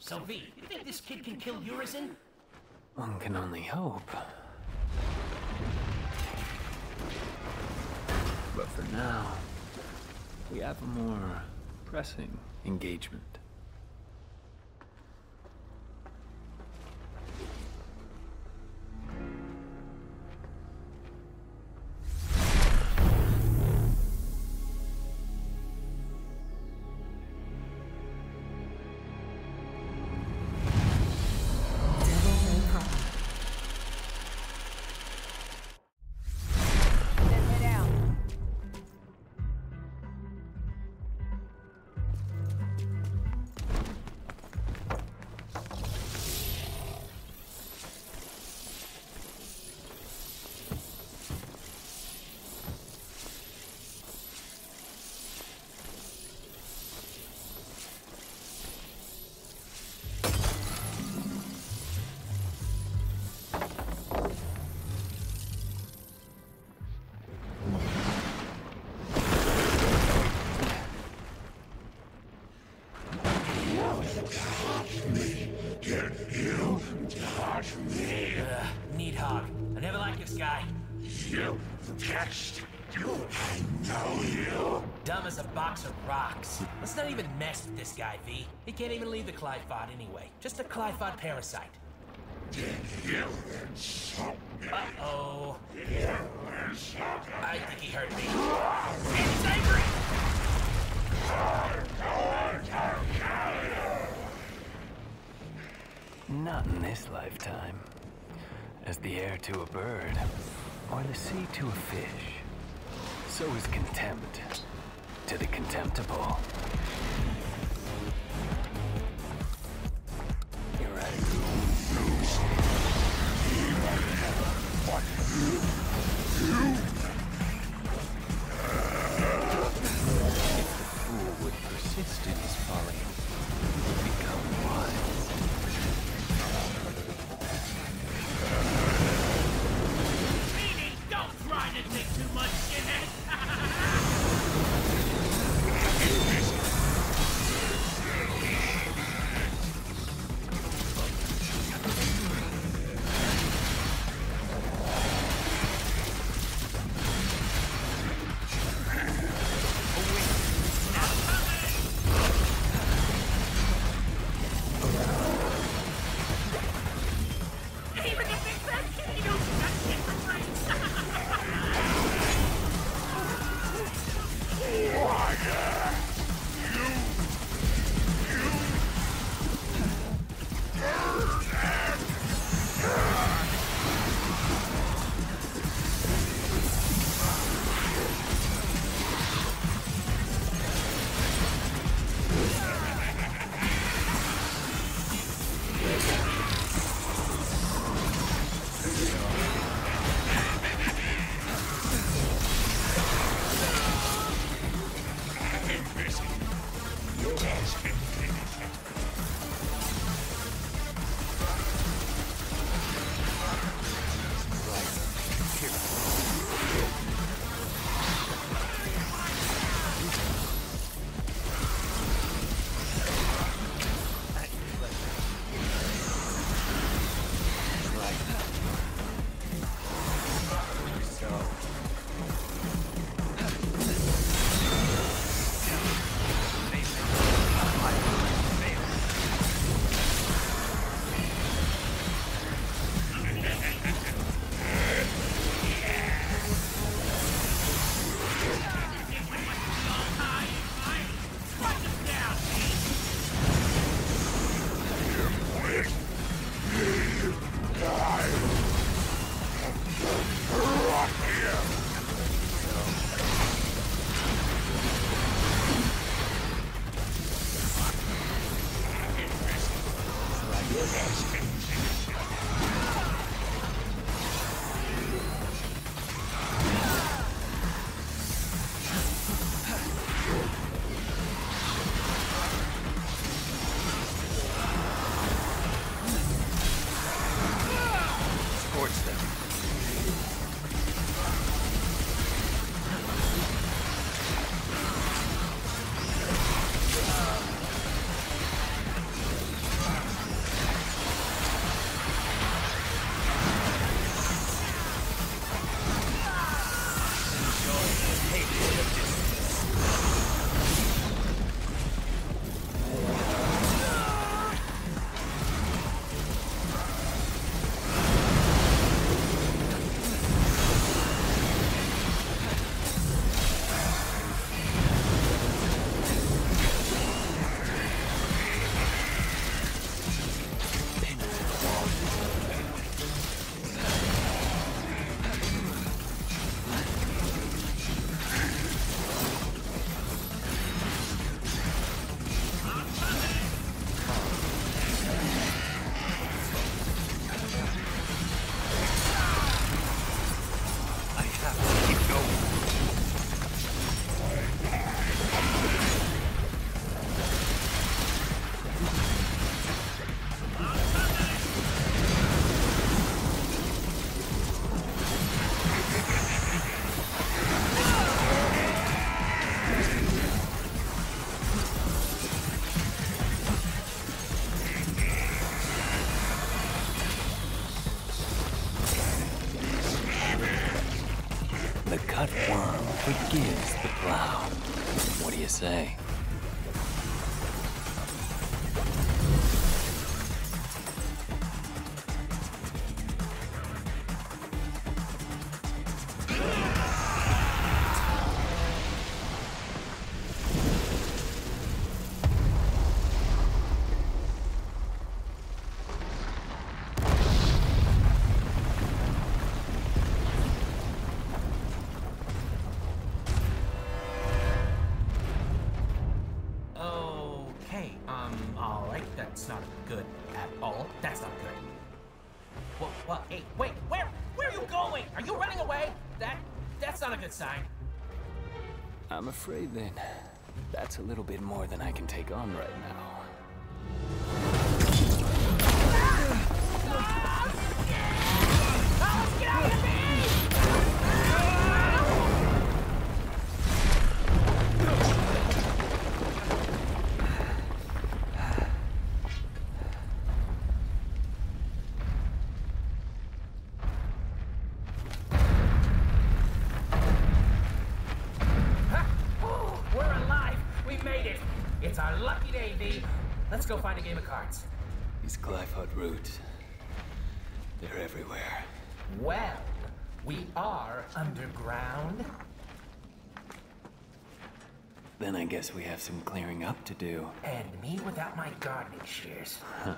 Sylvie, you think this kid can kill Urizen? One can only hope. But for now, we have a more pressing engagement. Let's not even mess with this guy, V. He can't even leave the Qliphoth anyway. Just a Qliphoth parasite. Did you insult me? Uh-oh. I think he heard me. It's angry! Not in this lifetime. As the air to a bird, or the sea to a fish, so is contempt to the contemptible. You're right. If the fool would persist in his folly, he would become wise. Meanie, don't try to take too much skinhead! cutworm forgives the plow. What do you say? That's not good at all. That's not good. What? Hey, wait, where are you going? Are you running away? That's not a good sign. I'm afraid then, that's a little bit more than I can take on right now. It's our lucky day, V. Let's go find a game of cards. These Qliphoth roots, they're everywhere. Well, we are underground. Then I guess we have some clearing up to do. And me without my gardening shears. Huh.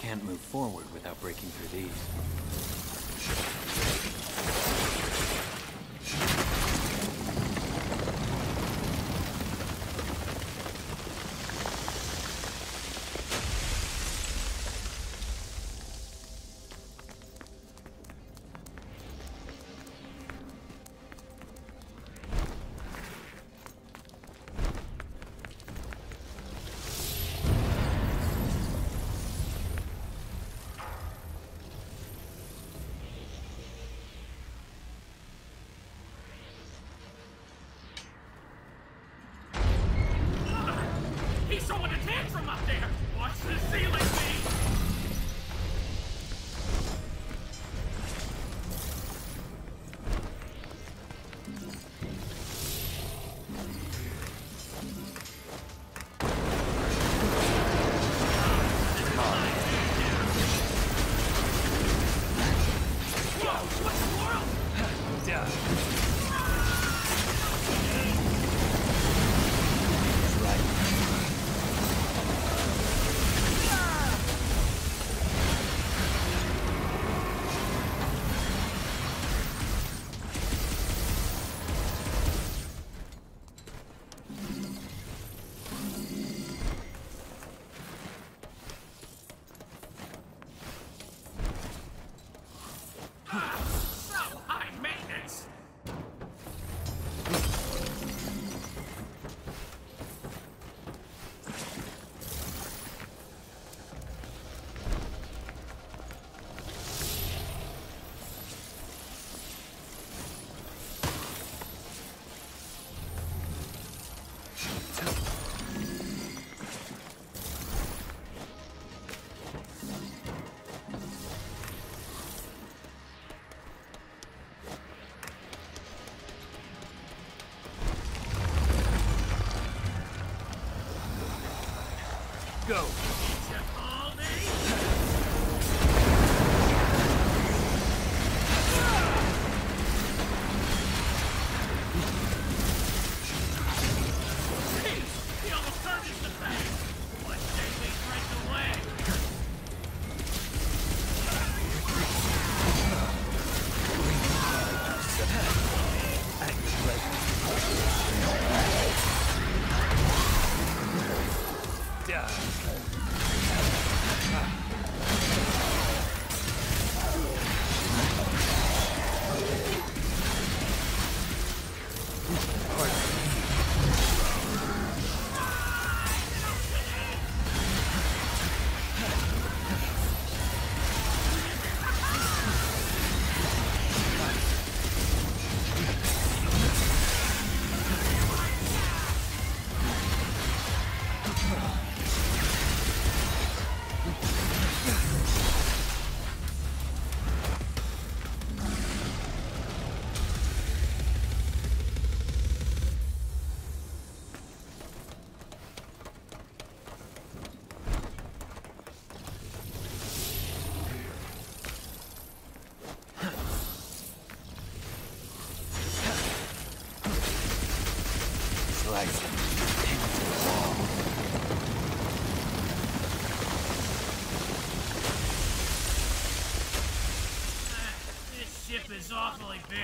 Can't move forward without breaking through these. That's right. go. It's awfully big.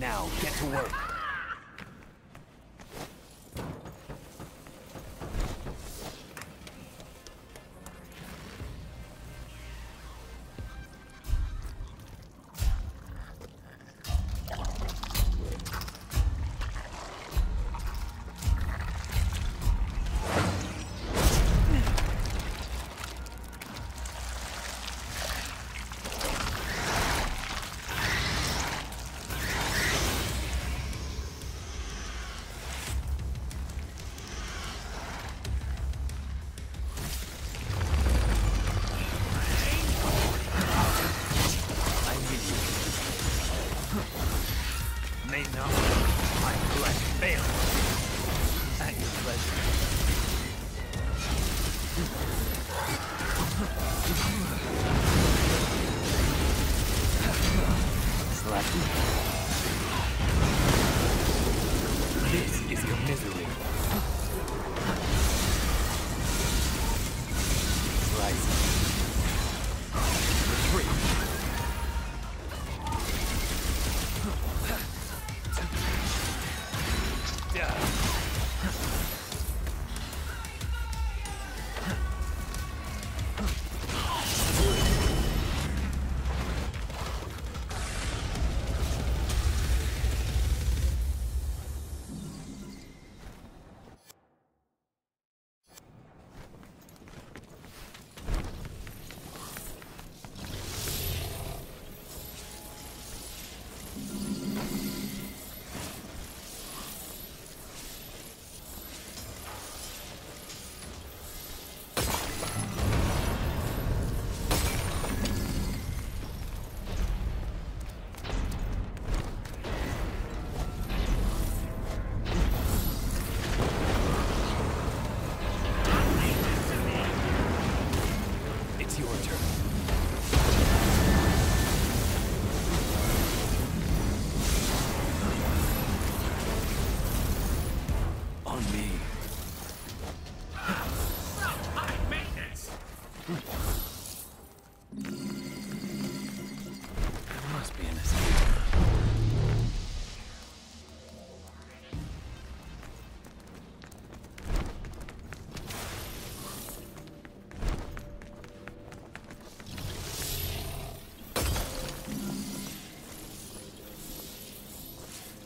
Now get to work.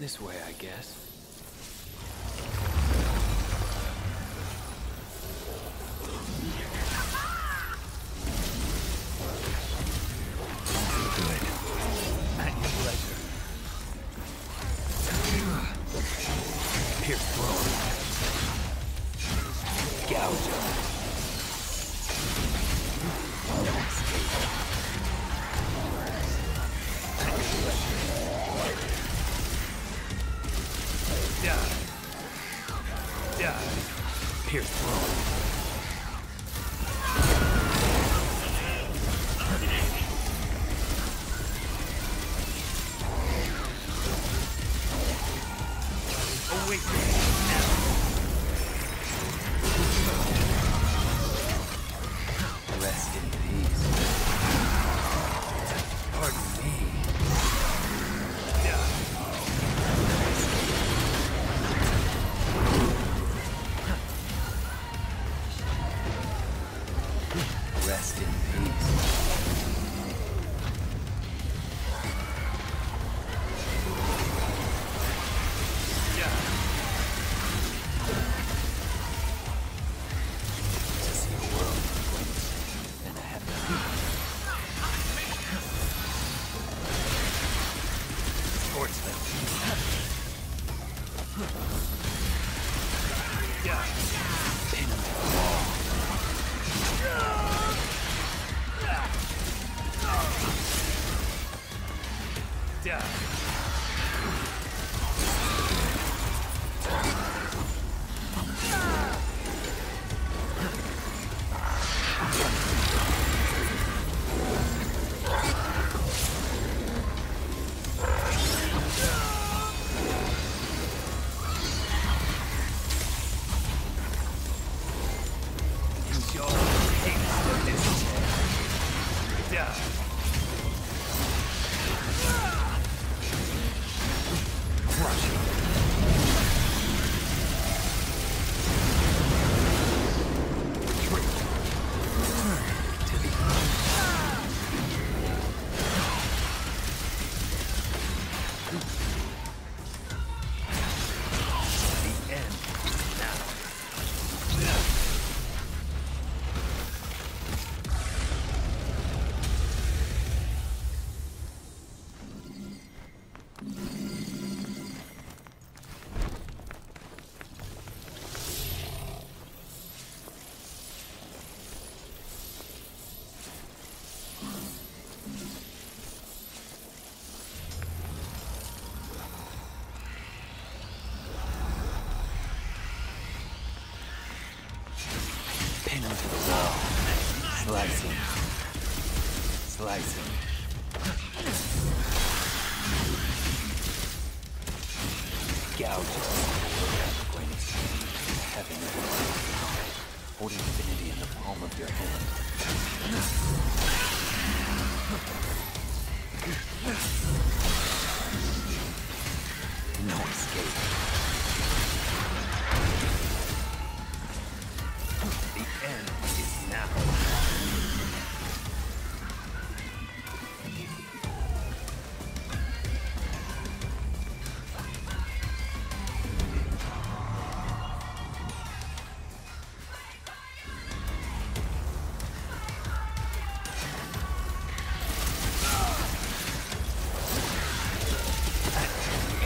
This way, I guess.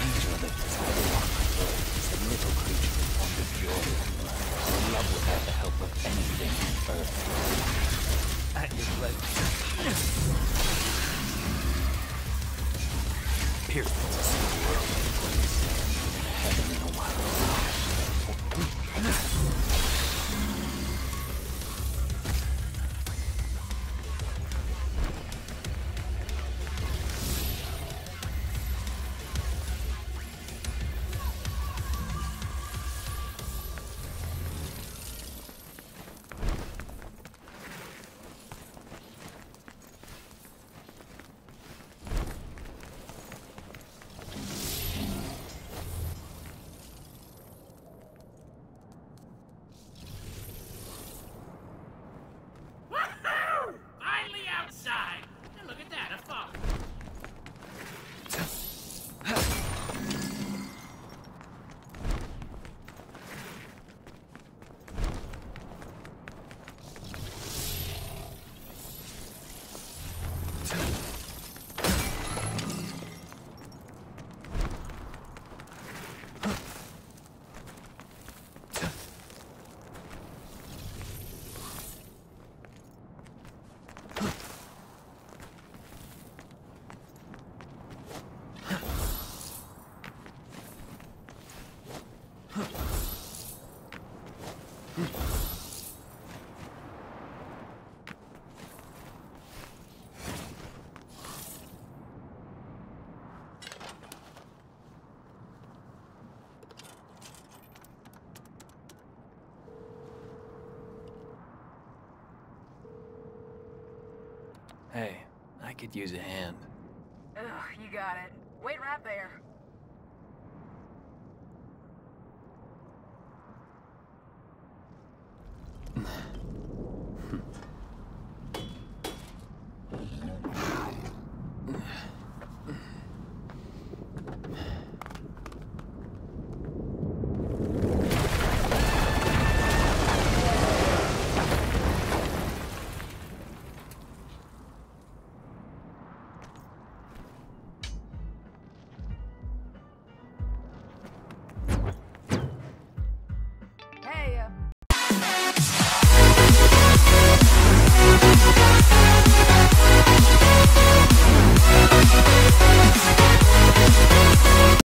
Angel of the title. Hey, I could use a hand. Ugh, you got it. Wait right there.